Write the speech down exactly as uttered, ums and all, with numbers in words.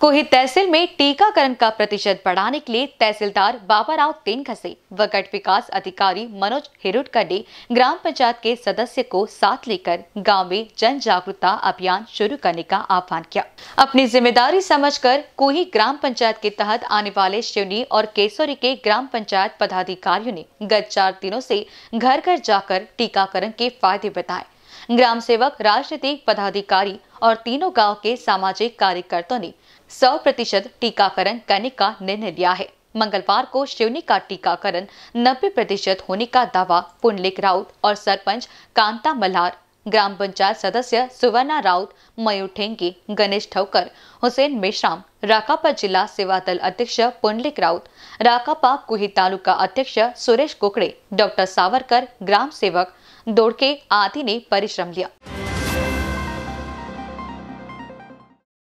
कोही तहसील में टीकाकरण का प्रतिशत बढ़ाने के लिए तहसीलदार बाबा राव तेन घसे व गट विकास अधिकारी मनोज हिरोडकर ने ग्राम पंचायत के सदस्य को साथ लेकर गांव में जन जागरूकता अभियान शुरू करने का आह्वान किया। अपनी जिम्मेदारी समझकर कोही ग्राम पंचायत के तहत आने वाले शिवनी और केसोरी के ग्राम पंचायत पदाधिकारियों ने गत चार दिनों से घर घर जाकर टीकाकरण के फायदे बताए। ग्राम सेवक, राजनीतिक पदाधिकारी और तीनों गांव के सामाजिक कार्यकर्ताओं ने सौ प्रतिशत टीकाकरण करने का निर्णय लिया है। मंगलवार को शिवनी का टीकाकरण नब्बे प्रतिशत होने का दावा पुनलिक राउत और सरपंच कांता मल्हार, ग्राम पंचायत सदस्य सुवर्णा राउत, मयूर ठेंकी, गणेश ठवकर, हुसैन मिश्राम, राकापा जिला सेवा दल अध्यक्ष पुनलिक राउत, राकापा कुही तालुका अध्यक्ष सुरेश कोकड़े, डॉक्टर सावरकर, ग्राम सेवक दौड़के आदि ने परिश्रम लिया।